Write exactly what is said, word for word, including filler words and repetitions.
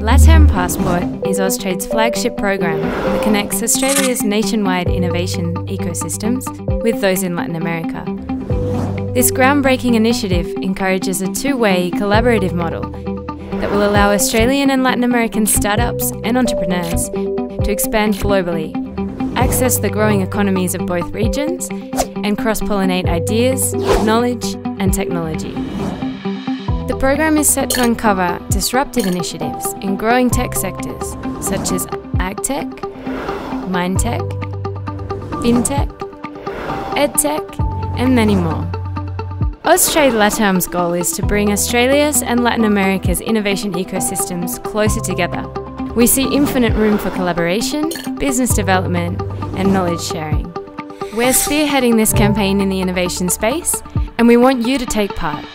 Latam Passport is Austrade's flagship program that connects Australia's nationwide innovation ecosystems with those in Latin America. This groundbreaking initiative encourages a two-way collaborative model that will allow Australian and Latin American startups and entrepreneurs to expand globally, access the growing economies of both regions, and cross-pollinate ideas, knowledge, and technology. The program is set to uncover disruptive initiatives in growing tech sectors such as AgTech, MindTech, FinTech, EdTech, and many more. Austrade Latam's goal is to bring Australia's and Latin America's innovation ecosystems closer together. We see infinite room for collaboration, business development, and knowledge sharing. We're spearheading this campaign in the innovation space, and we want you to take part.